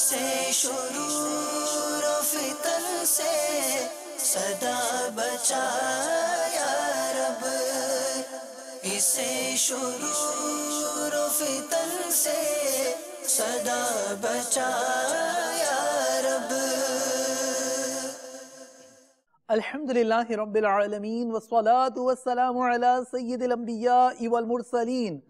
से शुरूर फितन से सदा बचाया रब, इसे शुरूर फितन से सदा बचाया रब। अल्हम्दुलिल्लाहि रब्बिल आलमीन वस्सलातु वस्सलामु अला सय्यिदिल अंबियाइ वल मुरसलीन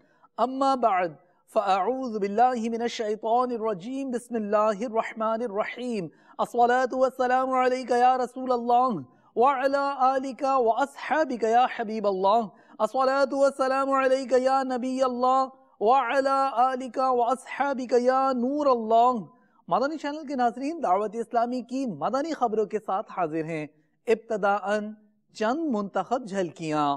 अम्मा बाद फ़अऊज़ु बिल्लाहि मिनश्शैतानिर्रजीम बिस्मिल्लाहिर्रहमानिर्रहीम अस्सलातु वस्सलामु अलैका या रसूलल्लाह व अला आलिका व अस्हाबिका या हबीबल्लाह अस्सलातु वस्सलामु अलैका या नबीयल्लाह व अला आलिका व अस्हाबिका या नूरल्लाह। मदानी चैनल के नाज़रीन दावत इस्लामी की मदानी खबरों के साथ हाजिर हैं। इब्तदाअन चंद मुंतखब झलकियाँ।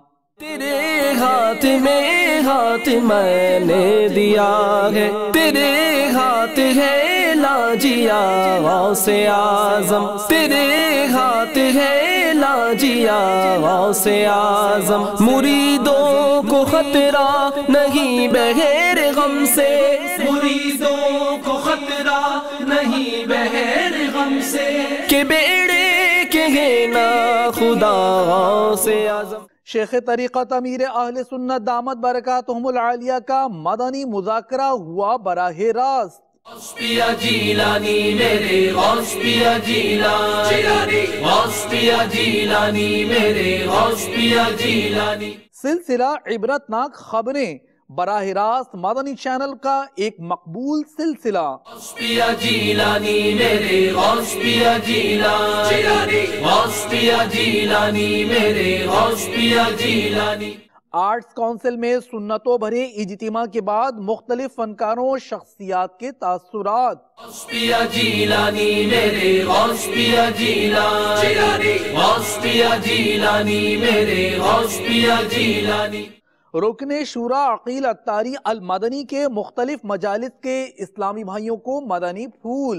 तेरे हाथ मैंने दिया है, तेरे हाथ है लाजिया गौसे आजम, तेरे हाथ है लाजिया गौसे आजम। मुरीदों को खतरा नहीं बगैर गम से, मुरीदों को खतरा नहीं बगैर गम से, के बेड़े के है ना खुदा गौसे आजम। शेख तरीक़त अमीर अहले सुन्नत दामत बरकातुहुमुल आलिया का मदनी मुज़ाकरा हुआ बराहे रास्त। सिलसिला इबरतनाक खबरें बराहे रास्त मदनी चैनल का एक मकबूल सिलसिला। आर्ट्स काउंसिल में सुन्नतों भरे इज्तिमा के बाद मुख्तलिफ फनकारों और शख्सियात के तासुरात। रुकने शूरा अकील अत्तारी अल मदनी के मुख्तलिफ मजालिस के इस्लामी भाइयों को मदनी फूल।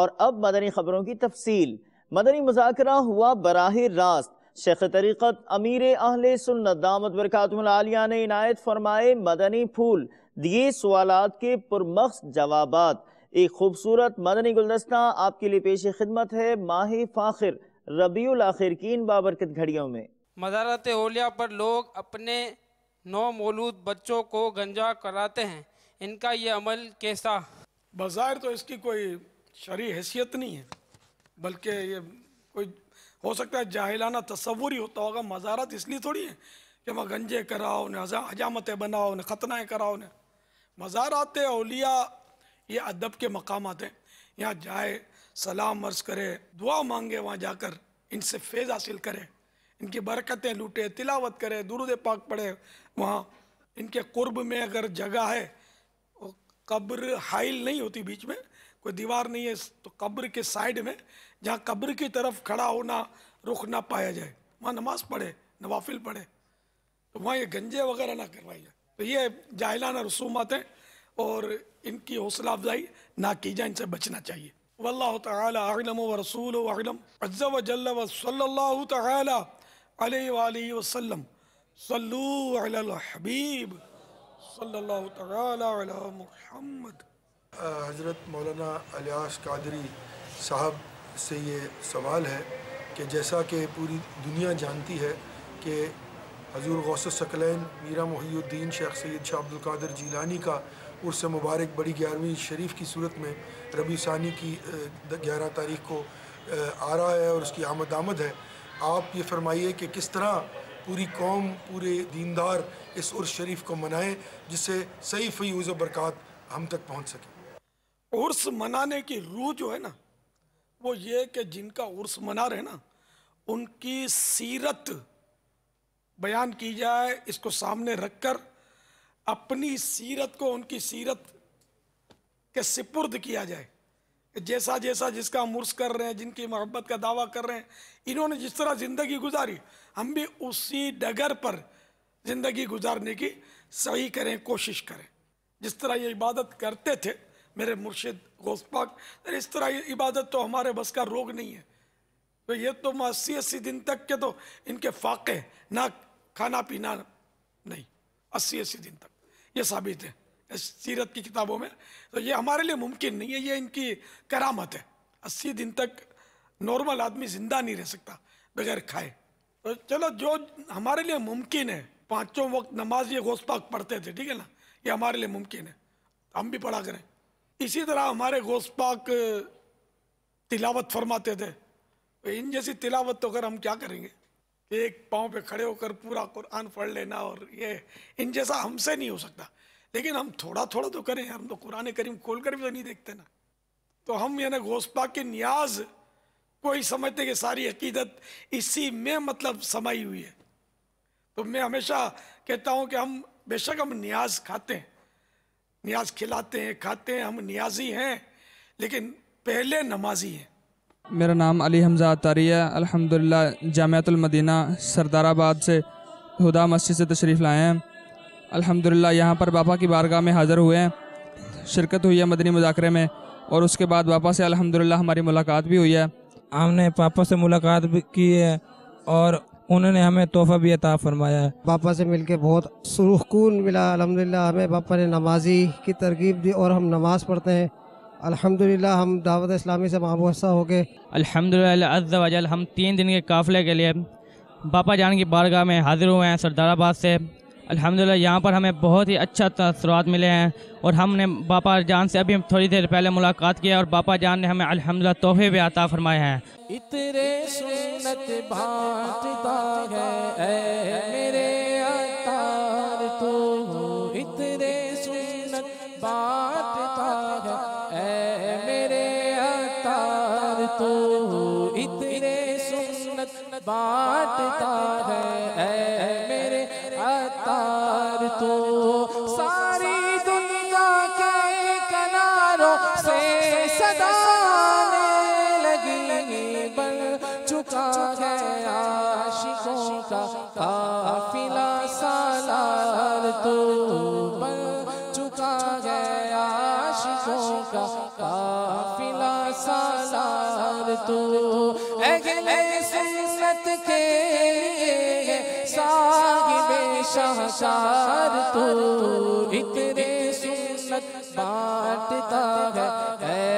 और अब मदनी खबरों की तफसील। मदनी मुज़ाकरा हुआ बराहे रास्त। शेख तरीक़त अमीर अहले सुन्नत दामत बरकातुहुल आलिया ने इनायत फरमाए मदनी फूल, दिए सवालात के पुरमख्स जवाबात। एक खूबसूरत मदनी गुलदस्ता आपके लिए पेश खिदमत है माही फाखिर रबीउल आखिर की इन बाबरकत घड़ियों में। मदारत औलिया पर लोग अपने नौमौलूद बच्चों को गंजा कराते हैं, इनका ये अमल कैसा? बाज़ाहिर तो इसकी कोई शरई हैसियत नहीं है, बल्कि ये कोई हो सकता है जाहिलाना तसव्वुर ही होता होगा। मदारत इसलिए थोड़ी है कि वह गंजे कराओ, उन्हें हजामतें बनाओ, उन्हें खतनाएँ कराओ। उन्हें मदारत औलिया ये अदब के मकामात हैं। यहाँ जाए, सलाम अर्ज़ करे, दुआ मांगे, वहाँ जाकर इनसे फैज़ हासिल करे, इनकी बरकतें लूटे, तिलावत करे, दुरूद पाक पढ़े। वहाँ इनके कुर्ब में अगर जगह है, कब्र हाइल नहीं होती, बीच में कोई दीवार नहीं है, तो कब्र के साइड में जहाँ कब्र की तरफ खड़ा होना रुख ना पाया जाए, वहाँ नमाज पढ़े, नवाफिल पढ़े, तो वहाँ ये गंजे वगैरह ना करवाई जाए। तो ये जाहिलाना रसूमात हैं और इनकी हौसला अफजाई ना की जाए, इनसे बचना चाहिए। वल्लाहु तआला अअलम व रसूलुहु अअलम। अज़्ज़ा व जल्ला व सल्लल्लाहु तआला अलैहि व आलिहि व सल्लम। सल्लू अलल हबीब सल्लल्लाहु तआला अला मुहम्मद। हज़रत मौलाना अलियास कादरी साहब से ये सवाल है कि जैसा कि पूरी दुनिया जानती है कि हजूर गौसे सकलैन मीरा मुहीउद्दीन शेख सैयद शाह अब्दुल कादिर जीलानी का उर्स मुबारक बड़ी 11वीं शरीफ की सूरत में रबी सानी की 11 तारीख को आ रहा है और उसकी आमद है। आप ये फरमाइए कि किस तरह पूरी कौम, पूरे दीनदार इस उर्स शरीफ को मनाएं जिससे सही फयूज़ बरक़ात हम तक पहुँच सके। उर्स मनाने की रूह जो है ना, वो ये कि जिनका उर्स मना रहे ना, उनकी सीरत बयान की जाए, इसको सामने रख कर अपनी सीरत को उनकी सीरत के सिपुर्द किया जाए। जैसा जैसा जिसका मुर्स कर रहे हैं, जिनकी मोहब्बत का दावा कर रहे हैं, इन्होंने जिस तरह ज़िंदगी गुजारी, हम भी उसी डगर पर ज़िंदगी गुजारने की सही करें, कोशिश करें। जिस तरह ये इबादत करते थे मेरे मुर्शिद गौस पाक, इस तरह ये इबादत तो हमारे बस का रोग नहीं है, तो ये तो 80-80 दिन तक के तो इनके फाके, ना खाना पीना नहीं, 80-80 दिन तक, ये साबित है सीरत की किताबों में। तो ये हमारे लिए मुमकिन नहीं है, ये इनकी करामत है। 80 दिन तक नॉर्मल आदमी जिंदा नहीं रह सकता बगैर खाए। तो चलो जो हमारे लिए मुमकिन है, पाँचों वक्त नमाज ये गौसपाक पढ़ते थे, ठीक है ना, ये हमारे लिए मुमकिन है, हम भी पढ़ा करें। इसी तरह हमारे गौसपाक तिलावत फरमाते थे, तो इन जैसी तिलावत तो अगर हम क्या करेंगे, एक पाँव पे खड़े होकर पूरा कुरान पढ़ लेना, और ये इन जैसा हमसे नहीं हो सकता। लेकिन हम थोड़ा थोड़ा तो करें, हम तो कुरान करीम खोल कर भी तो नहीं देखते ना। तो हम यानी गौसपाक की नियाज कोई समझते कि सारी अकीदत इसी में मतलब समाई हुई है। तो मैं हमेशा कहता हूँ कि हम बेशक हम नियाज खाते हैं, नियाज खिलाते हैं, खाते हैं, हम नियाजी हैं, लेकिन पहले नमाजी हैं। मेरा नाम अली हमजा तारिया, अल्हम्दुलिल्लाह जामियातुल मदीना सरदाराबाद से हुदा मस्जिद से तशरीफ़ लाए हैं। अल्हम्दुलिल्लाह यहाँ पर बापा की बारगाह में हाज़िर हुए हैं, शिरकत हुई है मदनी मुज़ाकरे में, और उसके बाद बापा से अल्हम्दुलिल्लाह हमारी मुलाकात भी हुई है। हमने पापा से मुलाकात भी की है और उन्होंने हमें तोहफ़ा भी अता फरमाया है। पापा से मिलके बहुत सुकून मिला अल्हम्दुलिल्लाह। हमें पापा ने नमाजी की तरकीब दी और हम नमाज़ पढ़ते हैं अल्हम्दुलिल्लाह। हम दावत इस्लामी से माबूसा हो गए अल्हम्दुलिल्लाह अज़्ज़ा वजल। हम 3 दिन के काफ़िले के लिए बापा जान की बारगाह में हाज़िर हुए हैं सरदाराबाद से। अल्हम्दुलिल्लाह यहाँ पर हमें बहुत ही अच्छा तसरात मिले हैं, और हमने बापा जान से अभी थोड़ी देर पहले मुलाकात किया, और बापा जान ने हमें अल्हम्दुलिल्लाह तोहफे भी अता फरमाए हैं। इतरे सुन्नत बांटता है ऐ मेरे अतार तू, इतरे सुन्नत बांटता है ऐ मेरे अतार तू, इतरे सुन्नत बांटता है ऐ मेरे अतार तू। सारी दुनिया के किनारों से सदा आशिकों का काफिला सालार तू, बन चुका है आशिकों का काफिला सालार तू। अहले सुन्नत के लिए साहिबे शाहकार तू, इतने सुन्नत बांटता है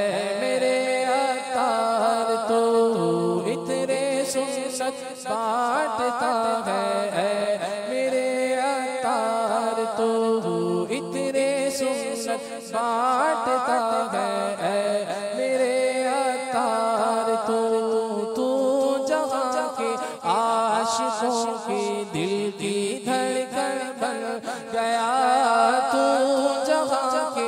मेरे अतार तू, इतने सुन्नत बांटता है मेरे अतार तू, इतने सुन्नत बांटता है मेरे अतार तू। तू जहाँ के आशिकों के दिल की धड़कन बन गया, तू जहाँ के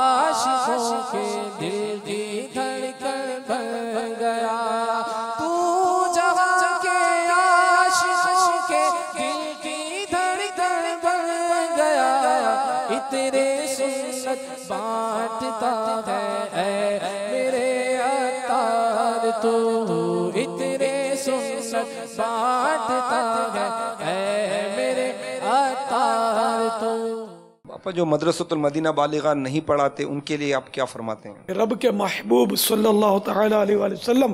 आशिकों के दिल की धड़कन बन गया, तेरे सुन्नत बांटता है ऐ मेरे अतार तू, इतने सुन्नत बांटता है ऐ मेरे अतार तू। पापा जो मदरसतुल मदीना बालिगा नहीं पढ़ाते उनके लिए आप क्या फरमाते हैं? रब के महबूब सल्लल्लाहु तआला अलैहि वसल्लम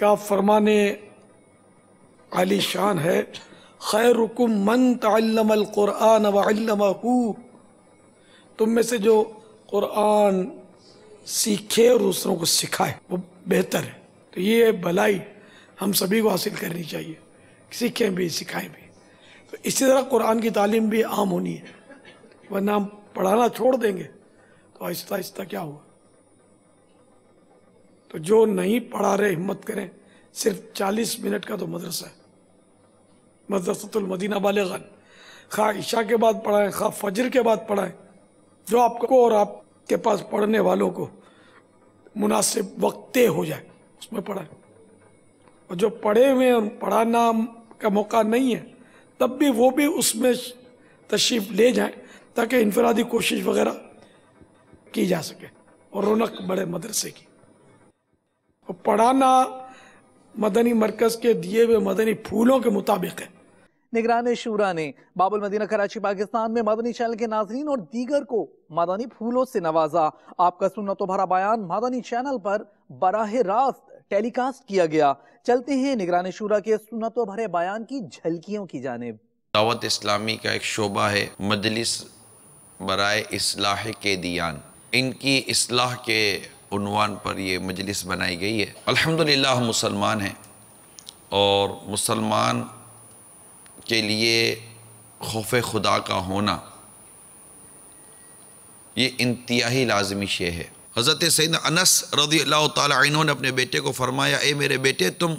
का फरमाने आली शान है, खैरुकुम मन तअल्लमल कुरान व अल्लमहू। तुम में से जो कुरान सीखे और दूसरों को सिखाए वो बेहतर है। तो ये भलाई हम सभी को हासिल करनी चाहिए, सीखें भी सिखाएं भी। तो इसी तरह कुरान की तालीम भी आम होनी है, वरना हम पढ़ाना छोड़ देंगे तो आहिस्ता आहिस्ता क्या होगा। तो जो नहीं पढ़ा रहे हिम्मत करें, सिर्फ 40 मिनट का तो मदरसा है मदरसतुल मदीना बालिगन, खा इशा के बाद पढ़ाएं, खा फजर के बाद पढ़ाएं, जो आपको और आपके पास पढ़ने वालों को मुनासिब वक्त हो जाए उसमें पढ़ाएं। और जो पढ़े हुए और पढ़ाना का मौका नहीं है तब भी वो भी उसमें तशरीफ ले जाएं, ताकि इनफरादी कोशिश वगैरह की जा सके और रौनक बढ़े मदरसे की। और पढ़ाना मदनी मरकज़ के दिए हुए मदनी फूलों के मुताबिक है। निगरान शूरा ने बाबुल मदीना कराची पाकिस्तान में मदनी चैनल के नाज़रीन और दीगर को मदनी फूलों से नवाजा। आपका सुन्नतों भरा बयान मदनी चैनल पर बराह रास्त टेलीकास्ट किया गया। चलते हैं निगरान शूरा के सुन्नतों भरे बयान की झलकियों की जानिब। दावत इस्लामी का एक शोबा है मजलिस बराए इस्लाह के दियान, इनकी इस्लाह के उन्वान पर ये मजलिस बनाई गई है। अल्हम्दुलिल्लाह मुसलमान हैं और मुसलमान के लिए खौफ खुदा का होना ये इंतहाई लाजमी शे है। हज़रत सैयदना अनस रज़ियल्लाहु तआला अन्हु ने अपने बेटे को फरमाया, ए मेरे बेटे तुम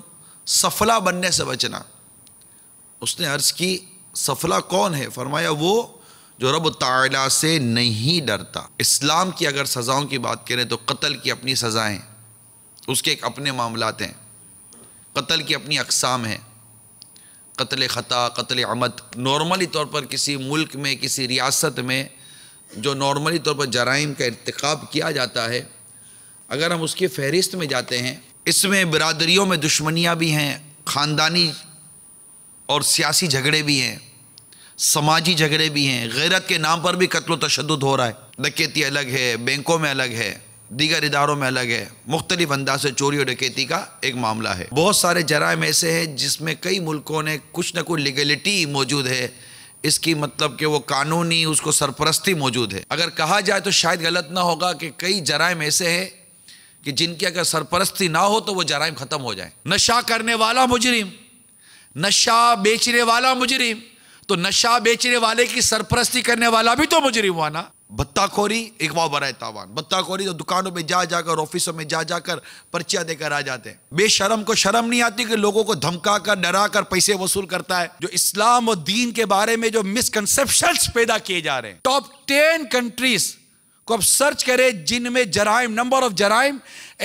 सफला बनने से बचना। उसने अर्ज़ की सफला कौन है? फरमाया वो जो रब तआला से नहीं डरता। इस्लाम की अगर सज़ाओं की बात करें तो कत्ल की अपनी सज़ाएँ, उसके एक अपने मामलात हैं, कत्ल की अपनी अकसाम हैं, कत्ल ख़ता, कत्ल अमद। नॉर्मली तौर पर किसी मुल्क में, किसी रियासत में जो नॉर्मली तौर पर जराइम का इर्तिकाब किया जाता है, अगर हम उसकी फहरिस्त में जाते हैं, इसमें बिरादरियों में दुश्मनियाँ भी हैं, ख़ानदानी और सियासी झगड़े भी हैं, समाजी झगड़े भी हैं, गैरत के नाम पर भी कत्ल तशद्दुद हो रहा है। डकैती अलग है, बैंकों में अलग है, दीगर इदारों में अलग है, मुख्तलिफ अंदाज से चोरी और डकैती का एक मामला है। बहुत सारे जराइम ऐसे हैं जिसमें कई मुल्कों ने कुछ न कुछ लीगलिटी मौजूद है, इसकी मतलब कि वो कानूनी उसको सरपरस्ती मौजूद है। अगर कहा जाए तो शायद गलत ना होगा कि कई जराइम ऐसे हैं कि जिनकी अगर सरपरस्ती ना हो तो वो जराइम ख़त्म हो जाए। नशा करने वाला मुजरिम, नशा बेचने वाला मुजरिम, तो नशा बेचने वाले की सरपरस्ती करने वाला भी तो मुजरिम हुआ ना। भत्ताखोरी एक वाह बराए तावान, भत्ताखोरी तो दुकानों में जा जाकर, ऑफिसों में जा जाकर पर्चियाँ देकर आ जाते हैं। बेशरम को शर्म नहीं आती कि लोगों को धमका कर, डरा कर पैसे वसूल करता है। जो इस्लाम और दीन के बारे में जो मिसकनसेप्शंस पैदा किए जा रहे हैं, टॉप 10 कंट्रीज को आप सर्च करें जिनमें जराइम, नंबर ऑफ जराइम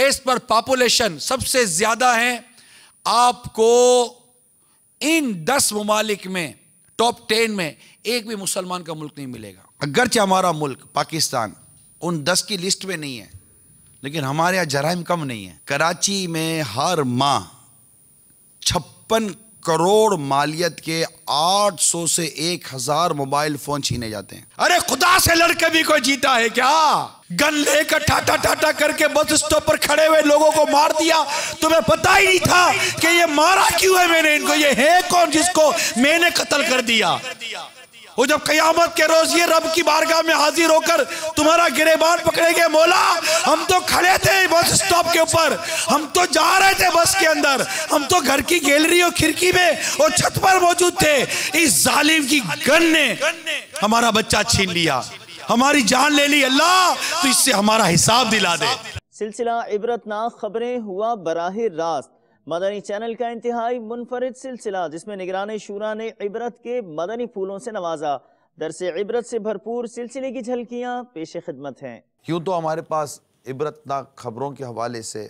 एज पर पॉपुलेशन सबसे ज्यादा है। आपको इन 10 ममालिक में टॉप 10 में एक भी मुसलमान का मुल्क नहीं मिलेगा। अगरचे हमारा मुल्क पाकिस्तान उन 10 की लिस्ट में नहीं है, लेकिन हमारे यहाँ जराइम कम नहीं है। कराची में हर माह 56 करोड़ मालियत के 800 से 1000 मोबाइल फोन छीने जाते हैं। अरे खुदा से लड़के भी कोई जीता है क्या? गन लेकर ठाटा ठाटा करके बस स्टॉप पर खड़े हुए लोगों को मार दिया। तुम्हें पता ही नहीं था कि ये मारा क्यों है मैंने इनको, ये है कौन जिसको मैंने कत्ल कर दिया। वो जब कयामत के रोज ये रब की बारगाह में हाजिर होकर तुम्हारा गिरेबान पकड़ेंगे, मौला हम तो खड़े थे बस स्टॉप के ऊपर, हम तो जा रहे थे बस के अंदर, हम तो घर की गैलरी और खिड़की में और छत पर मौजूद थे, इस जालिम की गन ने हमारा बच्चा छीन लिया, हमारी जान ले ली। अल्लाह तो इससे हमारा हिसाब दिला दे। सिलसिला इबरतनाक खबरें हुआ बराह रास्त मदनी चैनल का इंतहाई मुनफरद सिलसिला जिसमें निगरान शूरा ने इबरत के मदनी फूलों से नवाजा। दरसे इबरत से भरपूर सिलसिले की झलकियाँ पेश खिदमत हैं। यूँ तो हमारे पास इबरतनाक खबरों के हवाले से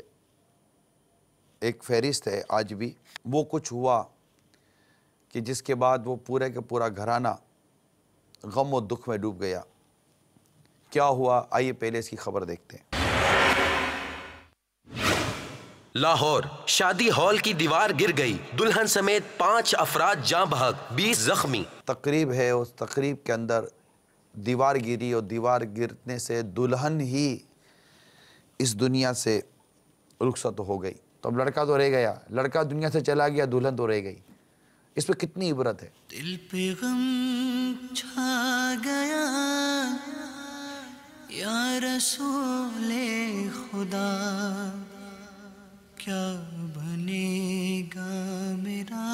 एक फहरिस्त है, आज भी वो कुछ हुआ कि जिसके बाद वो पूरे के पूरा घराना गम और दुख में डूब गया। क्या हुआ, आइए पहले इसकी खबर देखते हैं। लाहौर शादी हॉल की दीवार गिर गई, दुल्हन समेत 5 अफराद जान बहक, 20 जख्मी। तकरीब है, उस तकरीब के अंदर दीवार गिरी और दीवार गिरने से दुल्हन ही इस दुनिया से रुखसत हो गई। तो अब लड़का तो रह गया, लड़का दुनिया से चला गया, दुल्हन तो रह गई। इस पर कितनी इबरत है। दिल पे गम छा गया या रसूले खुदा, क्या बनेगा मेरा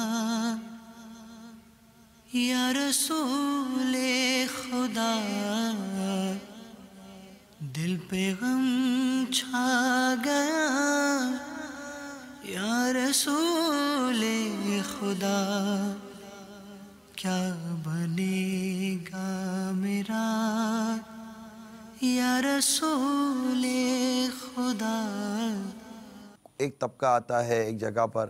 या रसूले खुदा, दिल पे गम छा गया या रसूले खुदा, क्या बनेगा मेरा या रसूले खुदा। एक तबका आता है एक जगह पर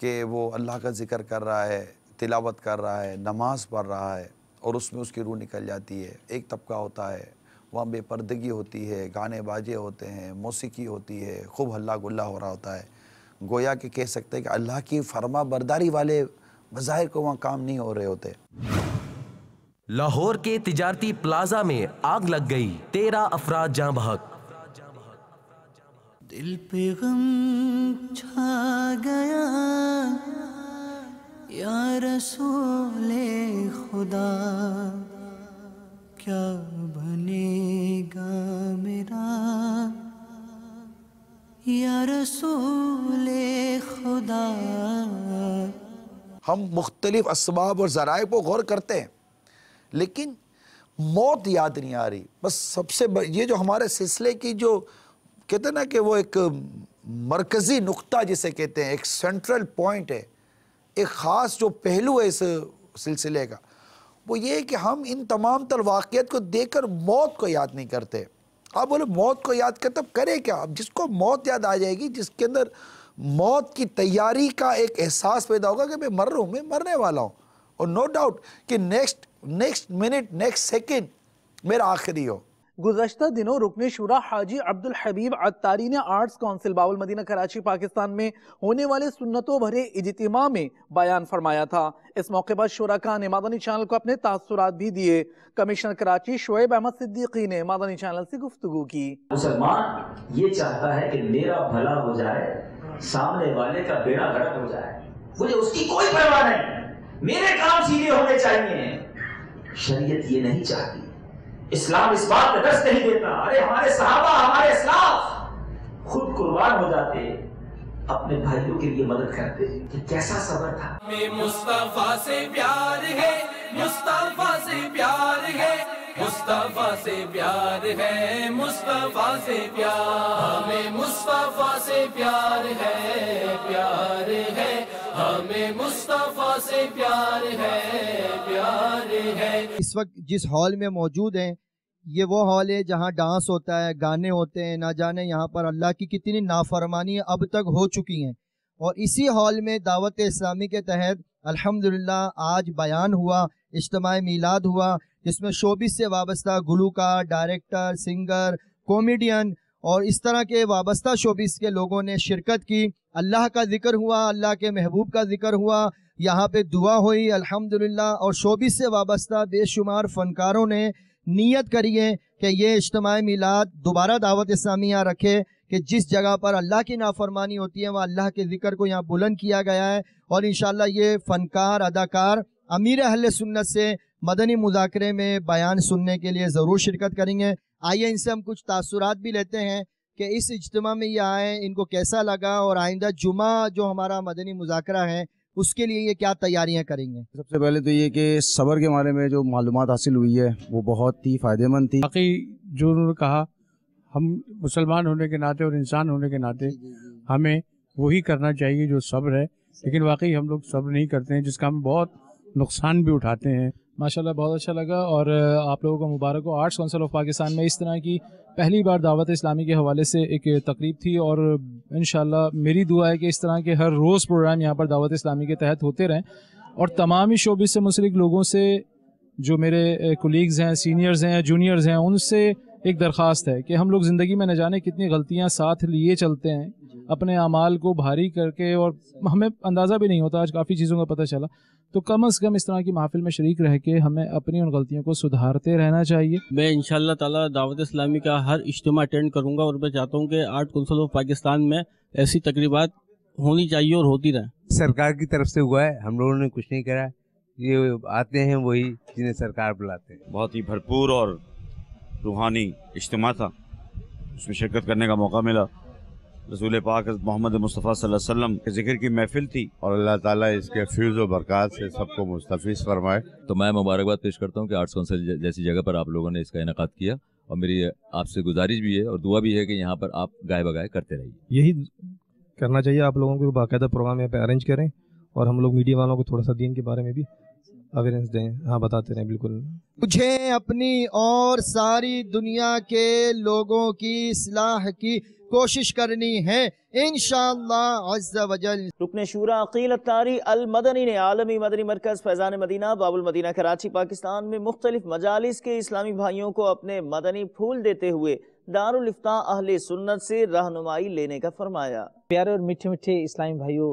कि वो अल्लाह का ज़िक्र कर रहा है, तिलावत कर रहा है, नमाज़ पढ़ रहा है और उसमें उसकी रूह निकल जाती है। एक तबका होता है वहाँ बेपर्दगी होती है, गाने बाजे होते हैं, मौसीकी होती है, खूब हल्ला गुल्ला हो रहा होता है। गोया कि कह सकते हैं कि अल्लाह की फरमा बरदारी वाले मज़ाहिर को वहाँ काम नहीं हो रहे होते। लाहौर के तिजारती प्लाजा में आग लग गई, 13 अफराद जाँ बहक। दिल पे गम छा गया या रसूले खुदा, क्या बनेगा मेरा या रसूले खुदा। हम मुख्तलिफ असबाब और ज़राए पर गौर करते हैं लेकिन मौत याद नहीं आ रही। बस सबसे ये जो हमारे सिलसिले की जो कहते हैं ना कि वो एक मरकज़ी नुक्ता जिसे कहते हैं, एक सेंट्रल पॉइंट है, एक ख़ास जो पहलू है इस सिलसिले का, वो ये है कि हम इन तमाम तर वाक़ियात को देखकर मौत को याद नहीं करते। आप बोले मौत को याद कर तब करे क्या? अब जिसको मौत याद आ जाएगी, जिसके अंदर मौत की तैयारी का एक एहसास पैदा होगा कि मैं मर रहा हूँ, मैं मरने वाला हूँ, और नो डाउट कि नेक्स्ट मिनट नेक्स्ट सेकेंड मेरा आखिरी हो। गुज़श्ता दिनों रुकने शुरा हाजी अब्दुल हबीब अत्तारी ने आर्ट्स काउंसिल बाबुल मदीना कराची पाकिस्तान में होने वाले सुन्नतों भरे इज्तिमा में बयान फरमाया था। इस मौके पर शुराका ने मादनी चैनल को अपने तासुरात भी दिए। कमिश्नर कराची शोएब अहमद सिद्दीकी ने मादनी चैनल से गुफ्तगू की। मुसलमान ये चाहता है कि मेरा भला हो जाए, सामने वाले का बेड़ा गर्क हो जाए, मुझे उसकी कोई परवाह नहीं, मेरे काम सीधे होने चाहिए। शरीयत ये नहीं चाहती, इस्लाम इस बात पे दर्श नहीं देता। अरे हमारे सहाबा, हमारे इस्लाफ खुद कुर्बान हो जाते, अपने भाइयों के लिए मदद करते। कि कैसा सबर था। हमें मुस्तफा से प्यार है, मुस्तफा से प्यार है, मुस्तफा से प्यार है, मुस्तफा से प्यार, हमें मुस्तफा से प्यार है, प्यार है, हमें मुस्तफा से प्यार है, प्यार है। इस वक्त जिस हॉल में मौजूद हैं ये वो हॉल है जहाँ डांस होता है, गाने होते हैं, ना जाने यहाँ पर अल्लाह की कितनी नाफरमानी अब तक हो चुकी हैं। और इसी हॉल में दावत इस्लामी के तहत अल्हम्दुलिल्लाह आज बयान हुआ, इज्तिमा मीलाद हुआ, जिसमें शोबिस से वाबस्ता गुलूकार, डायरेक्टर, सिंगर, कॉमेडियन और इस तरह के वाबस्ता शोबिस के लोगों ने शिरकत की। अल्लाह का जिक्र हुआ, अल्लाह के महबूब का जिक्र हुआ, यहाँ पे दुआ हुई अल्हम्दुलिल्लाह। और शोबिस से वाबस्ता बेशुमार फ़नकारों ने नीयत करी है कि ये इज्तिमा मिलाद दोबारा दावत इस्लामी यहाँ रखे, कि जिस जगह पर अल्लाह की नाफरमानी होती है वह अल्लाह के जिक्र को यहाँ बुलंद किया गया है। और इंशाअल्लाह ये फ़नकार, अदाकार अमीर अहले सुन्नत से मदनी मुज़ाकरे में बयान सुनने के लिए ज़रूर शिरकत करेंगे। आइए इनसे हम कुछ तासुरात भी लेते हैं कि इस इज्तिमा में ये आए, इनको कैसा लगा, और आइंदा जुमा जो हमारा मदनी मुज़ाकरा है उसके लिए ये क्या तैयारियां करेंगे। सबसे पहले तो ये कि सबर के बारे में जो मालूमात हासिल हुई है वो बहुत ही फ़ायदेमंद थी। बाकी जो उन्होंने कहा, हम मुसलमान होने के नाते और इंसान होने के नाते हमें वही करना चाहिए जो सब्र है, लेकिन वाकई हम लोग सब्र नहीं करते हैं, जिसका हम बहुत नुकसान भी उठाते हैं। माशाल्लाह बहुत अच्छा लगा और आप लोगों को मुबारक हो। आर्ट्स काउंसिल ऑफ पाकिस्तान में इस तरह की पहली बार दावत इस्लामी के हवाले से एक तकरीब थी और इंशाल्लाह मेरी दुआ है कि इस तरह के हर रोज़ प्रोग्राम यहाँ पर दावत इस्लामी के तहत होते रहें। और तमाम ही शोबे से मुसलिक लोगों से, जो मेरे कोलीग्स हैं, सीनियर्स हैं, जूनियर्स हैं, उनसे एक दरख्वास्त है कि हम लोग ज़िंदगी में न जाने कितनी गलतियाँ साथ लिए चलते हैं, अपने अमाल को भारी करके, और हमें अंदाज़ा भी नहीं होता। आज काफ़ी चीज़ों का पता चला, तो कम से कम इस तरह की महफिल में शरीक रह के हमें अपनी उन गलतियों को सुधारते रहना चाहिए। मैं इंशाअल्लाह ताला दावत इस्लामी का हर इज्तिमा अटेंड करूँगा और मैं चाहता हूँ कि आर्ट काउंसिल ऑफ पाकिस्तान में ऐसी तकरीबात होनी चाहिए और होती रहें। सरकार की तरफ से हुआ है, हम लोगों ने कुछ नहीं करा, ये आते हैं वही जिन्हें सरकार बुलाते हैं। बहुत ही भरपूर और रूहानी इज्तिमा था, उसमें शिरकत करने का मौका मिला। रसूल पाक मोहम्मद मुस्तफ़ा सल्लल्लाहु अलैहि वसल्लम के ज़िक्र की महफिल थी और अल्लाह ताला इसके फैज़ व बरक़ात से सबको मुस्तफ़ीज़ फरमाए। तो मैं मुबारकबाद पेश करता हूँ कि आर्ट्स काउंसिल जैसी जगह पर आप लोगों ने इसका इनेकाद किया और मेरी आपसे गुजारिश भी है और दुआ भी है कि यहाँ पर आप गाय बगाय करते रहिए। यही करना चाहिए आप लोगों को, बाकायदा प्रोग्राम यहाँ पर अरेंज करें और हम लोग मीडिया वालों को थोड़ा सा दीन के बारे में भी अवेयरनेस दें। हाँ बताते रहें। बिल्कुल, मुझे अपनी और सारी दुनिया के लोगों की इस्लाह की कोशिश करनी है इंशाअल्लाह अज़्ज़ा वजल। रुकने शूरा अकील अत्तारी अल मदनी ने आलमी मदनी मरकज़ फैज़ान मदीना बाबुल मदीना कराची पाकिस्तान में मुख्तलिफ मजालिस के इस्लामी भाइयों को अपने मदनी फूल देते हुए दारुल इफ्ता अहले सुन्नत से रहनुमाई लेने का फरमाया। प्यारे और मीठे मीठे इस्लामी भाइयों,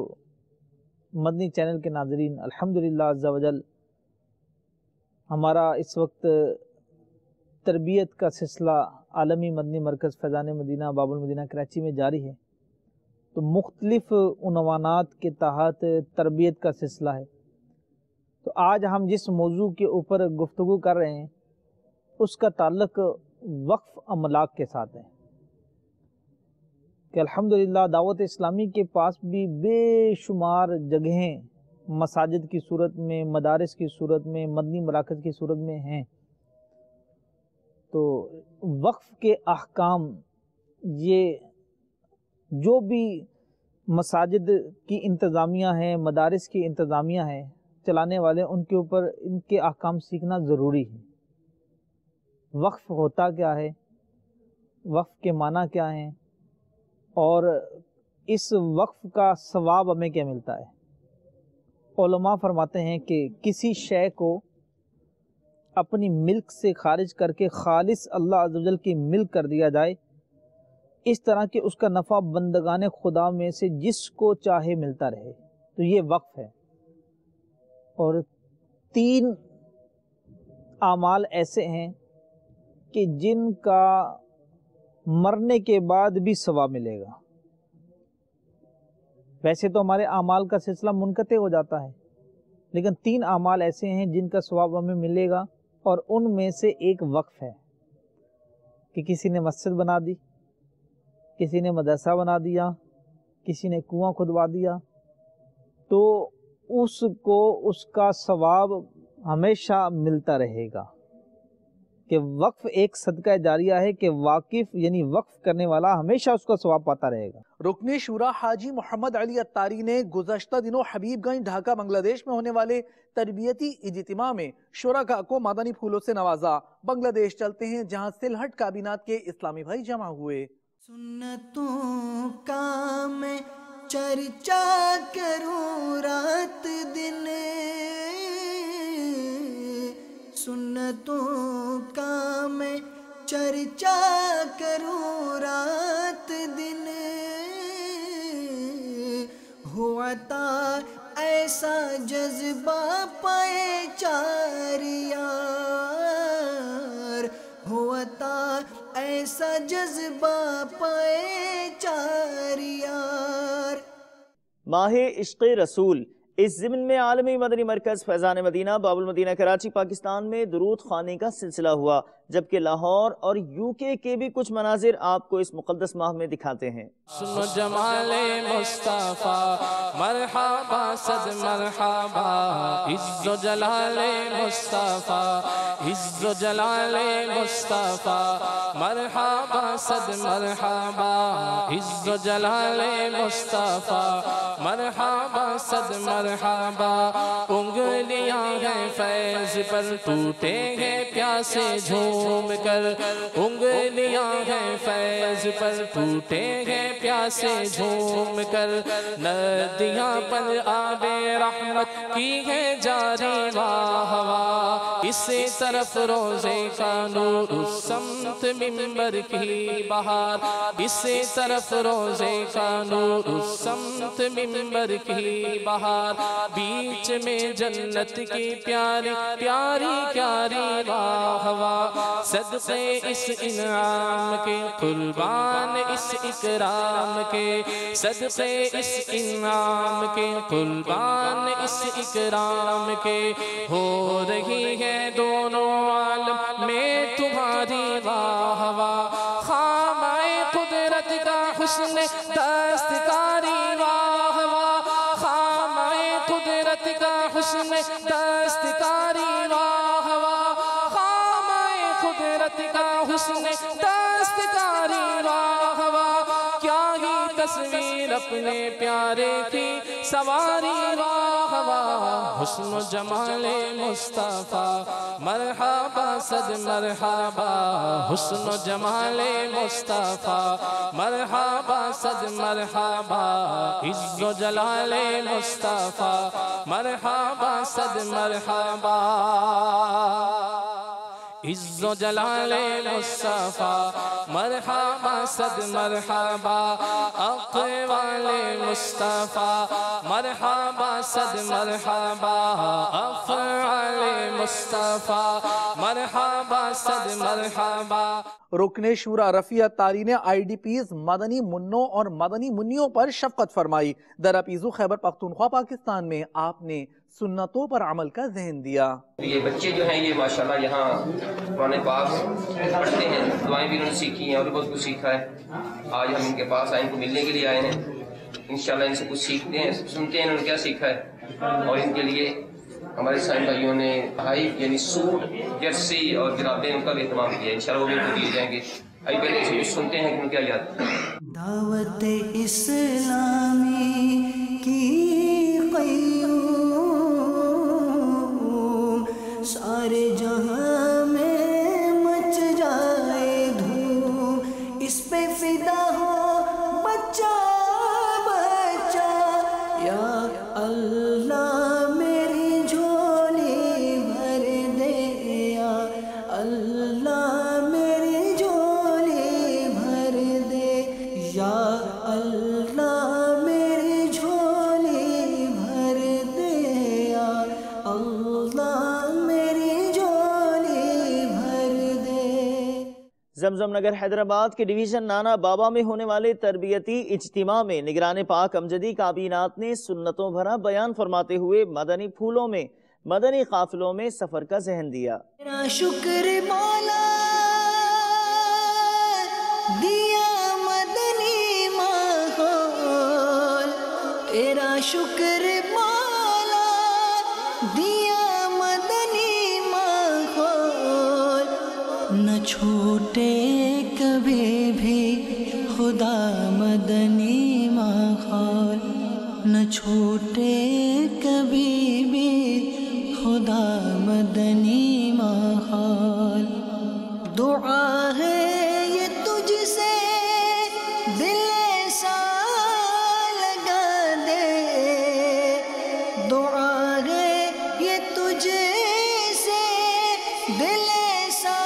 मदनी चैनल के नाजरीन, अल्हम्दुलिल्लाह अज़्ज़ा वजल हमारा इस वक्त तरबियत का सिलसिला आलमी मदनी मरकज़ फैज़ान मदीना बाबुल मदीना कराची में जारी है। तो मुख्तलिफ़ उनवानात के तहत तरबियत का सिलसिला है। तो आज हम जिस मौजू के ऊपर गुफ्तगू कर रहे हैं उसका ताल्लुक वक्फ़ अमलाक के साथ है कि अल्हम्दुलिल्लाह दावत इस्लामी के पास भी बेशुमार जगहें मसाजिद की सूरत में, मदारिस की सूरत में, मदनी मराकज़ की सूरत में हैं। तो वक्फ़ के अहकाम, ये जो भी मसाजिद की इंतज़ामिया है, मदारिस की इंतज़ामिया है, चलाने वाले, उनके ऊपर इनके अहकाम सीखना ज़रूरी है। वक्फ़ होता क्या है, वक्फ़ के माना क्या हैं और इस वक्फ़ का सवाब हमें क्या मिलता है। उलमा फरमाते हैं कि किसी शय को अपनी मिल्क से खारिज करके खालिस अल्लाह अज़्ज़वजल की मिल्क कर दिया जाए, इस तरह के उसका नफ़ा बंदगाने खुदा में से जिसको चाहे मिलता रहे, तो ये वक्फ़ है। और 3 आमाल ऐसे हैं कि जिनका मरने के बाद भी सवाब मिलेगा। वैसे तो हमारे आमाल का सिलसिला मुनक़ते हो जाता है, लेकिन 3 आमाल ऐसे हैं जिनका सवाब हमें मिलेगा और उनमें से एक वक्फ़ है कि किसी ने मस्जिद बना दी, किसी ने मदरसा बना दिया, किसी ने कुआं खुदवा दिया, तो उसको उसका सवाब हमेशा मिलता रहेगा। कि वक्फ़ एक सदका जारिया है कि वाकिफ़ यानी वक्फ़ करने वाला हमेशा उसका सवाब पाता रहेगा। रुकने शूरा हाजी मोहम्मद अली अत्तारी ने गुज़श्ता दिनों हबीबगंज ढाका बांग्लादेश में होने वाले तरबियती इज्तिमा में शुरका को मादानी फूलों से नवाजा। बांग्लादेश चलते हैं जहाँ सिलहट काबीनात के इस्लामी भाई जमा हुए। सुन्नतों का मैं चर्चा करूं रात दिन, सुन्नतों का मैं चर्चा करूं रात दिन, हुआ था ऐसा जज्बा पाए चार यार, हुआ था ऐसा जज्बा पाए चार यार। माहे इश्क़े रसूल इस ज़िम्न में आलमी मदनी मरकज़ फैज़ान मदीना बाबुल मदीना कराची पाकिस्तान में दुरूद खाने का सिलसिला हुआ, जबकि लाहौर और यूके के भी कुछ मनाजिर आपको इस मुक़द्दस माह में दिखाते हैं। सुनो जमाले मुस्तफा मरहबा सद मरहबा, इज़्ज़ो जलाले मुस्तफा, इज़्ज़ो जलाले मुस्तफा मरहबा सद मरहबा, इज़्ज़ो जलाले मुस्तफा मरहबा सद मरहबा। उंगलियां हैं फैज़ पर टूटे हैं प्यासे झूम कर, उंगलियां हैं फैज़ पर टूटे हैं प्यासे झूम कर, नदियां पर आबे रहमत की है जारी वाहवा, इसी तरफ रोज़े का नूर उस सम्त मिंबर की बहार, इसी तरफ रोज़े का नूर उस सम्त मिंबर की बहार, बीच में जन्नत की प्यारी प्यारी प्यारी वाहवा, सदक़े इस इनाम के कुर्बान इस इकराम के, सदक़े इस इनाम के कुर्बान इस इकराम के, हो रही है दोनों आलम में तुम्हारी वाह वाह, खामाए कुदरत का हुस्न दस्तकारी वाह वाह, खामाए कुदरत का हुस्न दस्तकारी वाह वाह, कुदरत का हुस्न दस्तकारी वाह वाह, क्या ही तस्वीर अपने प्यारे की सवारी वाह वाह, हुस्न जमाले मुस्तफ़ा मरहबा सद मरहबा, हुस्न जमाले मुस्तफ़ा मरहबा सद मरहबा, इज़्ज़ो जलाले मुस्तफ़ा मरहबा सद मरहबा। इज़्ज़ो जलाले मुस्तफ़ा मरहबा सद मरहबा अक़वाले मुस्तफ़ा मरहबा सद मरहबा अफ़आले मुस्तफ़ा मरहबा सद मरहबा। रुकने शूरा रफिया तारीन IDPs मदनी मुन्नों और मदनी मुन्नियों पर शफकत फरमाई। दरअपीज़ो खैबर पख्तूनख्वा पाकिस्तान में आपने सुन्नतों पर अमल का जहन दिया। ये बच्चे जो हैं ये माशाल्लाह यहाँ पुराने पास पढ़ते हैं, दुआएं भी उन्होंने सीखी हैं और बहुत कुछ सीखा है। आज हम इनके पास आए, इनको मिलने के लिए आए हैं। इंशाल्लाह इनसे कुछ सीखते हैं, सुनते हैं इन्होंने क्या सीखा है। और इनके लिए हमारे साइन भाइयों ने भाई यानी सूट जर्सी और गिराबे उनका भी इंतजाम किया। इंशाल्लाह वो भी उनको दिए जाएंगे। अभी पहले सुनते हैं कि क्या याद दावत इस्लामी की क़य्यूम सारे जहां में मच जाए धूम इस पे फिदा हो बच्चा बच्चा या अल्लाह जमजम नगर हैदराबाद के डिवीज़न नाना बाबा में होने वाले तरबियती इज्तिमा में निगरान पाक अमजदी काबीनात ने सुन्नतों भरा बयान फरमाते हुए मदनी फूलों में मदनी काफिलों में सफर का जहन दिया। तेरा शुक्र मौला दिया मदनी माहौल, तेरा शुक्र मौला दिया मदनी माहौल, न छूटे कभी भी खुदा मदनी माहौल, न छूटे कभी भी खुदा मदनी माहौल। दुआ है ये तुझसे दिल ऐसा लगा दे, दुआ है ये तुझसे दिल ऐसा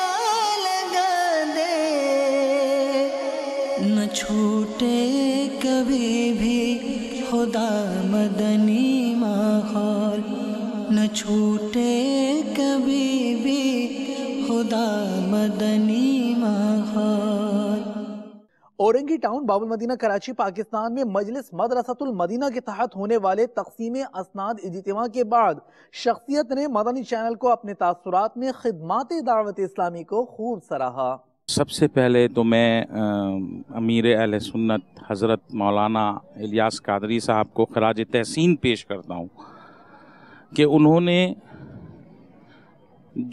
लगा दे, न छूटे कभी भी खुदा मदनी माहौल, न छूटे कभी भी खुदा मदनी माहौल। औरंगी टाउन बाबुल मदीना कराची पाकिस्तान में मजलिस मदरसतुल मदीना के तहत होने वाले तकसीम असनाद इज्तिमा के बाद शख्सियत ने मदनी चैनल को अपने तासुरात में खिदमात दावत इस्लामी को खूब सराहा। सबसे पहले तो मैं अमीर अहले सुन्नत हज़रत मौलाना इलियास कादरी साहब को खराज तहसीन पेश करता हूँ कि उन्होंने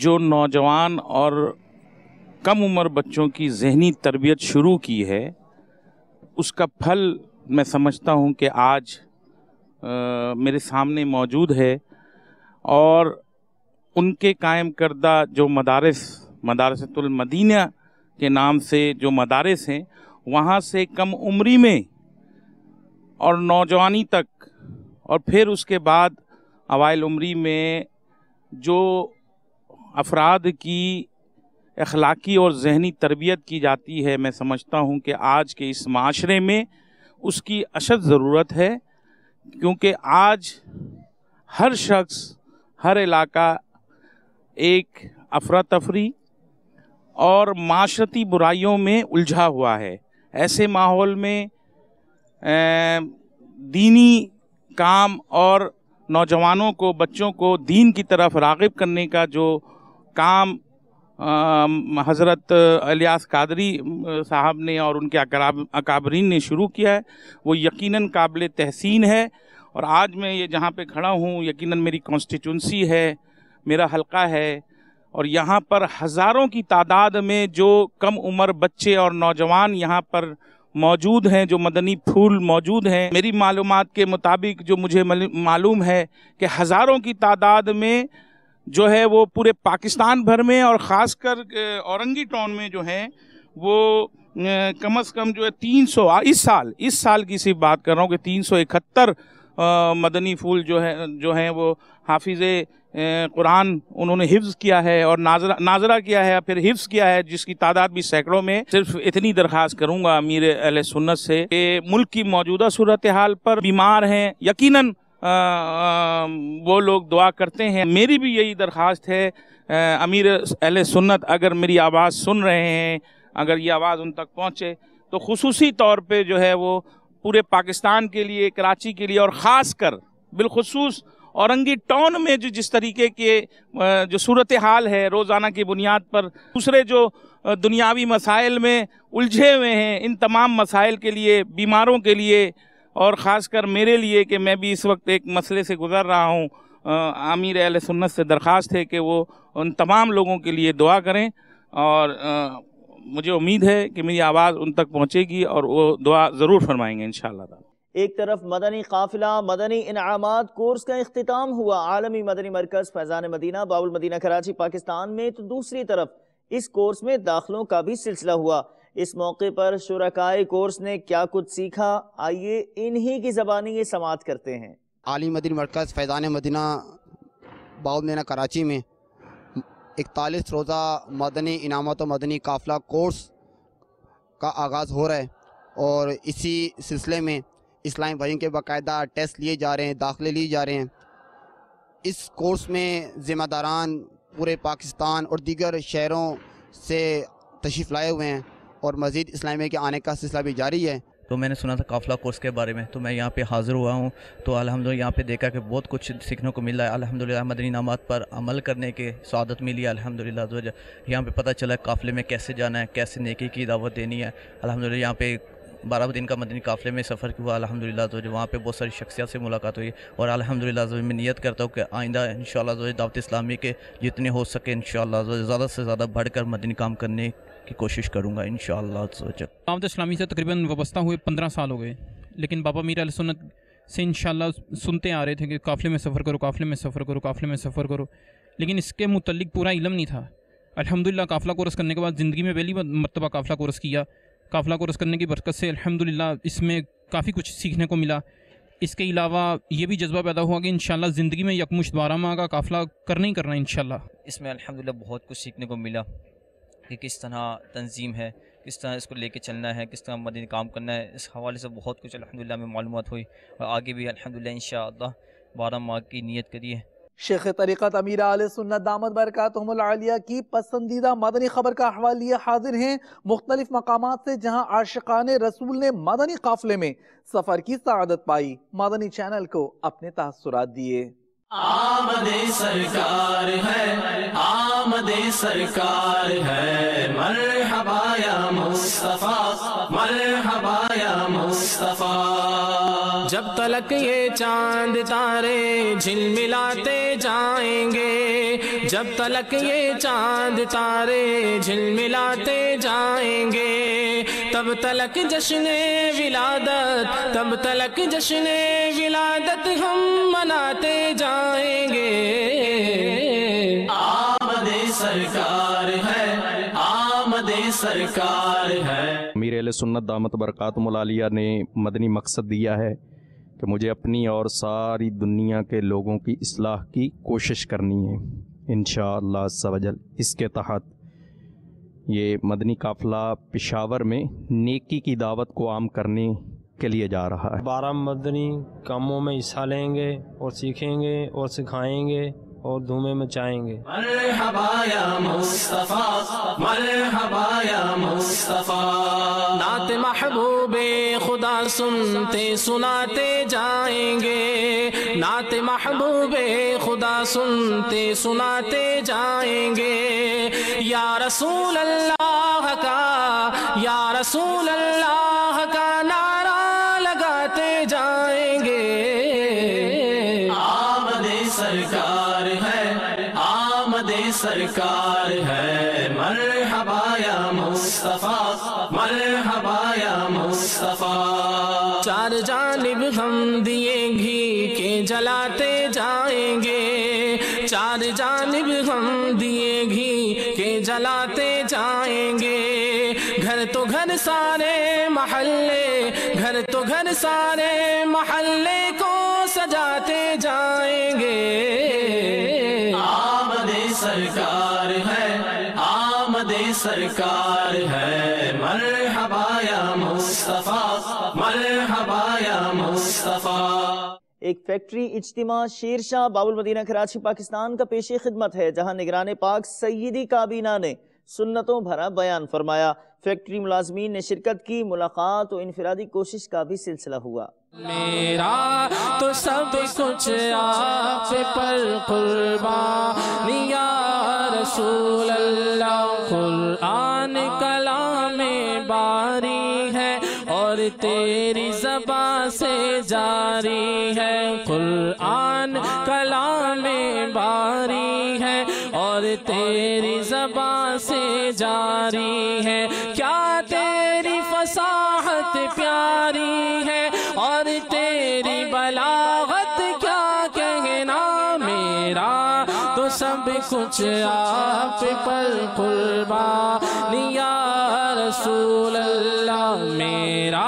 जो नौजवान और कम उम्र बच्चों की जहनी तरबियत शुरू की है उसका फल मैं समझता हूं कि आज मेरे सामने मौजूद है। और उनके कायम करदा जो मदारसतुल मदीना के नाम से जो मदारस हैं वहां से कम उम्री में और नौजवानी तक और फिर उसके बाद अवाइल उम्री में जो अफराद की अखलाकी और जहनी तरबियत की जाती है, मैं समझता हूं कि आज के इस माशरे में उसकी अशद ज़रूरत है। क्योंकि आज हर शख्स हर इलाका एक अफरा तफरी और माशरती बुराइयों में उलझा हुआ है। ऐसे माहौल में दीनी काम और नौजवानों को बच्चों को दीन की तरफ राग़िब करने का जो काम हज़रत इलियास कादरी साहब ने और उनके अकाबरीन ने शुरू किया है वो यकीनन काबिल तहसीन है। और आज मैं ये जहाँ पे खड़ा हूँ यकीनन मेरी कॉन्स्टिट्यूंसी है, मेरा हलका है, और यहाँ पर हज़ारों की तादाद में जो कम उम्र बच्चे और नौजवान यहाँ पर मौजूद हैं, जो मदनी फूल मौजूद हैं। मेरी मालूमात के मुताबिक जो मुझे मालूम है कि हज़ारों की तादाद में जो है वो पूरे पाकिस्तान भर में और ख़ासकर औरंगी टाउन में जो है वो कम से कम जो है 300 इस साल की सिर्फ बात कर रहा हूँ कि 371 मदनी फूल जो हैं वो हाफिज़े कुरान उन्होंने हिफ्ज़ किया है और नाजरा किया है, फिर हिफ्ज़ किया है, जिसकी तादाद भी सैकड़ों में। सिर्फ इतनी दरख्वास्त करूँगा अमीर अहले सुन्नत से कि मुल्क की मौजूदा सूरत हाल पर बीमार हैं, यकीनन वो लोग दुआ करते हैं। मेरी भी यही दरख्वास्त है अमीर अहले सुन्नत, अगर मेरी आवाज़ सुन रहे हैं, अगर ये आवाज़ उन तक पहुँचे तो खुसूसी तौर पे जो है वो पूरे पाकिस्तान के लिए, कराची के लिए और ख़ास कर बिलखुसूस औरंगी टाउन में जो जिस तरीके के जो सूरत हाल है रोज़ाना की बुनियाद पर, दूसरे जो दुनियावी मसाइल में उलझे हुए हैं, इन तमाम मसाइल के लिए, बीमारों के लिए और ख़ास कर मेरे लिए कि मैं भी इस वक्त एक मसले से गुज़र रहा हूँ, आमीर अहले सुन्नत से दरख्वास्त है कि वो उन तमाम लोगों के लिए दुआ करें। और मुझे उम्मीद है कि मेरी आवाज़ उन तक पहुँचेगी और वो दुआ ज़रूर फरमाएंगे इंशाअल्लाह ताला। एक तरफ मदनी काफिला, मदनी इनामात कोर्स का इख्तिताम हुआ आलमी मदनी मरकज़ फैज़ान मदीना बाबुल मदीना कराची पाकिस्तान में, तो दूसरी तरफ इस कोर्स में दाखिलों का भी सिलसिला हुआ। इस मौके पर शुरकाए कोर्स ने क्या कुछ सीखा, आइए इन्हीं की ज़बानी ये समाअत करते हैं। आलमी मदनी मरकज़ फैज़ान मदीना बाबुल मदीना कराची में 41 रोज़ा मदनी इनामत और मदनी काफिला कोर्स का आगाज़ हो रहा है और इसी सिलसिले में इस्लामी भाइयों के बाकायदा टेस्ट लिए जा रहे हैं, दाखिले लिए जा रहे हैं। इस कोर्स में ज़िम्मेदारान पूरे पाकिस्तान और दीगर शहरों से तशरीफ़ लाए हुए हैं और मज़ीद इस्लामी के आने का सिलसिला भी जारी है। तो मैंने सुना था काफिला कोर्स के बारे में, तो मैं यहाँ पे हाज़िर हुआ हूँ, तो अल्हम्दुलिल्लाह यहाँ पे देखा कि बहुत कुछ सीखने को मिला है। अल्हम्दुलिल्लाह मदनी इनामात पर अमल करने के सआदत मिली है। अल्हम्दुलिल्लाह तो यहाँ पे पता चला काफ़िले में कैसे जाना है, कैसे नेकी की दावत देनी है। अल्हम्दुलिल्लाह यहाँ पे 12 दिन का मदनी काफ़िले में सफ़र हुआ। अल्हम्दुलिल्लाह तो वहाँ पे बहुत सारी शख्सियत से मुलाकात हुई और अल्हम्दुलिल्लाह जो मैं नियत करता हूँ कि आइंदा इंशाअल्लाह जो दावत इस्लामी के जितने हो सके इंशाअल्लाह जो ज़्यादा से ज़्यादा बढ़कर मदनी काम करने की कोशिश करूँगा इंशाअल्लाह। दावत इस्लामी से तकरीबन वाबस्ता हुए 15 साल हो गए, लेकिन बाबा मीर अहले सुन्नत से इंशाअल्लाह सुनते आ रहे थे कि काफ़िले में सफ़र करो, काफ़िले में सफ़र करो, काफ़िले में सफ़र करो, लेकिन इसके मुतल्लिक पूरा इलम नहीं था। अल्हम्दुलिल्लाह काफ़िला कोर्स करने के बाद ज़िंदगी में पहली मरतबा काफ़िला कोर्स किया। काफ़िला कोर्स करने की बरकत से अल्हम्दुलिल्लाह इसमें काफ़ी कुछ सीखने को मिला। इसके अलावा ये भी जज्बा पैदा हुआ कि इंशाल्लाह ज़िंदगी में यकमुश्त 12 माह का काफ़िला करना ही करना इंशाल्लाह। इसमें अल्हम्दुलिल्लाह बहुत कुछ सीखने को मिला कि किस तरह तंजीम है, किस तरह इसको लेके चलना है, किस तरह मदनी काम करना है। इस हवाले से बहुत कुछ अल्हम्दुलिल्लाह में मालूमात हुई और आगे भी अल्हम्दुलिल्लाह इंशाअल्लाह 12 माह की नीयत करिए। शेख तरीक़त अमीर आले सुन्नत दामद बरकातहुमुल आलिया की पसंदीदा मदनी खबर का हवाला लिए हाजिर हैं मुख्तलिफ मकामात से, जहां आशिकाने रसूल ने मदनी काफिले में सफर की सआदत पाई। मदनी चैनल को अपने तासुरात दिए। आमदे सरकार है, आमदे सरकार है, मरहबा या मुस्तफा, मरहबा या मुस्तफा। जब तलक ये चांद तारे झिलमिलाते जाएंगे, जब तलक ये चांद तारे झिलमिलाते जाएंगे, तब तलक जश्ने विलादत, तब तलक जश्ने विलादत हम मनाते जाएंगे। आमदे सरकार है, आमदे सरकार है। अमीर अहले सुन्नत दामत बरकातहुल आलिया ने मदनी मकसद दिया है कि मुझे अपनी और सारी दुनिया के लोगों की इस्लाह की कोशिश करनी है इंशाअल्लाह अज़्ज़ा वजल। इसके तहत ये मदनी काफ़िला पेशावर में नेकी की दावत को आम करने के लिए जा रहा है। 12 मदनी कामों में हिस्सा लेंगे और सीखेंगे और सिखाएंगे और धूमे मचाएंगे। मरहबा या मुस्तफा, मरहबा या मुस्तफा। नात महबूबे खुदा सुनते सुनाते जाएंगे, नात महबूबे खुदा सुनते सुनाते जाएंगे। या रसूल अल्लाह का, या रसूल अल्लाह का नारा लगाते जाएंगे। आमदे सरकार सरकार है, मरहबा या मुस्तफा, मरहबा या मुस्तफा। चार जानिब हम दिए घी के जलाते जाएंगे, चार जानिब हम दिए घी के जलाते जाएंगे। घर तो घर सारे महल्ले, घर तो घर सारे महल्ले को करते जाएंगे। आमदे सरकार है, आमदे सरकार है। मरहबा या मुस्तफा, मरहबा या मुस्तफा। एक फैक्ट्री इज्तिमा शेरशाह बाबुल मदीना कराची पाकिस्तान का पेशे खिदमत है, जहां निगरान पाक सईदी काबीना ने सुन्नतों भरा बयान फरमाया। फैक्ट्री मुलाजमीन ने शिरकत की, मुलाकात और इनफिरादी कोशिश का भी सिलसिला हुआ। मेरा तो सब कुछ आप पर कुर्बान या रसूल अल्लाह। कुरान कलामे बारी है और तेरी ज़बान से जारी है। कुरान कलामे बारी है और तेरी ज़बान से जारी है। क्या तेरी फसाहत प्यारी है और तेरी बलागत क्या कहना। मेरा तो सब कुछ आप पर कुर्बान या रसूल अल्लाह। मेरा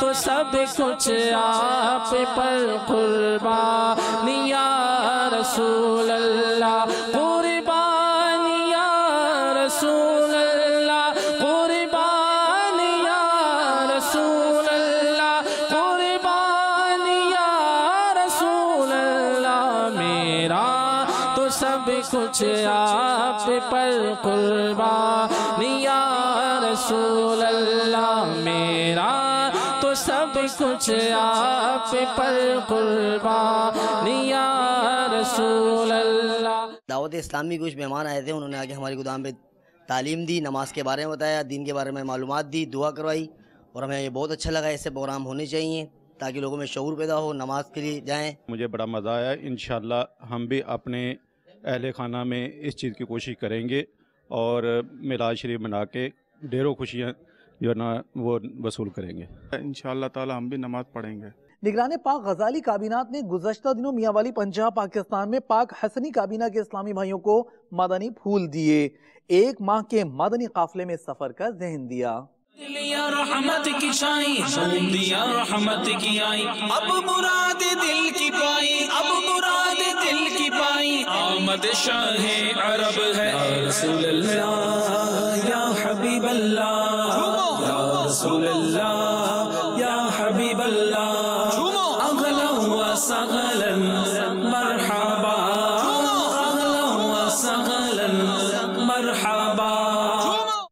तो सब कुछ आप पर कुर्बान या रसूल अल्लाह। कुर्बान या रसूल अल्लाह, कुर्बान या रसूल अल्लाह, कुर्बान या रसूल अल्लाह। मेरा तो सब कुछ आप पर कुर्बान या रसूल अल्लाह। मेरा तो सब कुछ आप पर कुर्बान या रसूल अल्लाह। दावत इस्लामी कुछ मेहमान आए थे, उन्होंने आके हमारी गोदाम में तालीम दी, नमाज के बारे में बताया, दीन के बारे में मालूमात दी, दुआ करवाई और हमें ये बहुत अच्छा लगा। ऐसे प्रोग्राम होने चाहिए ताकि लोगों में शऊर पैदा हो, नमाज के लिए जाएं। मुझे बड़ा मज़ा आया। इंशाल्लाह हम भी अपने अहले खाना में इस चीज़ की कोशिश करेंगे और मिलाद शरीफ मना के ढेरों खुशियाँ जो ना वो वसूल करेंगे इंशाल्लाह ताला। हम भी नमाज पढ़ेंगे। निगरान पाक गजाली काबीनात ने गुज़श्ता दिनों मियांवाली पंजाब पाकिस्तान में पाक हसनी काबीना के इस्लामी भाइयों को मदनी फूल दिए। एक माह के मदनी काफिले में सफर का जहन दिया। दिलिया रहमत की छाई, घूम दिया रहमत की आई। अब मुराद दिल की पाई, अब मुराद दिल की पाई। आमद शाहे अरब है रसूल अल्लाह या हबीब अल्लाह। या रसूल अल्लाह या हबीब अल्लाह। अगला हुआ सगलन मरहबा, अगला हुआ सगलन मरहबा।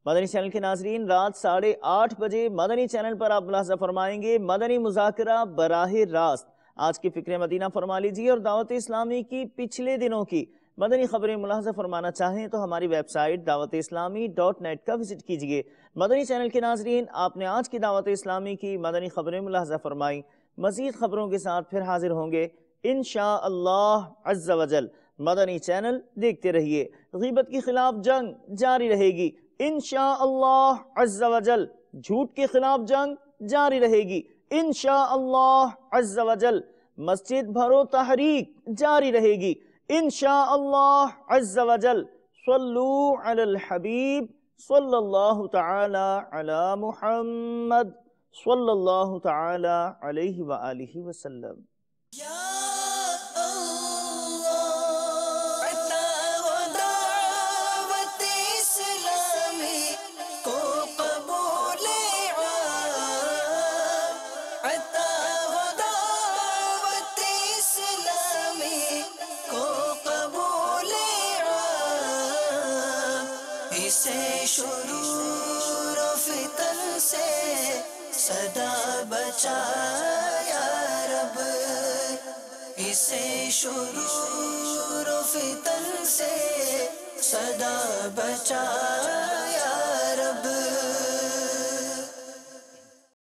मदनी चैनल के नाजरीन, रात 8:30 बजे मदनी चैनल पर आप मुलाहजा फरमाएंगे मदनी मुज़ाकरा बराहे रास्त। आज की फिक्र मदीना फरमा लीजिए और दावत इस्लामी की पिछले दिनों की मदनी खबरें मुलाहजा फरमाना चाहें तो हमारी वेबसाइट daawat-e-islami.net का विजिट कीजिए। मदनी चैनल के नाजरीन, आपने आज की दावत इस्लामी की मदनी खबरें मुलाहजा फरमाई। मजीद खबरों के साथ फिर हाजिर होंगे इंशाअल्लाह अज़्ज़ा वजल। मदनी चैनल देखते रहिए। गीबत के खिलाफ जंग जारी रहेगी इंशाअल्लाह अज़्ज़ा वजल। झूठ के खिलाफ जंग जारी रहेगी इंशाअल्लाह अज़्ज़ा वजल। मस्जिद भरो तहरीक जारी रहेगी इंशाअल्लाह अज़्ज़ा वजल। सल्लू अलल हबीब सल्लल्लाहु तआला अला मुहम्मद सल्लल्लाहु तआला अलैहि व आलिहि वसल्लम। शरूर फितन से सदा बचा या रब, इसे शरूर फितन से सदा बचा।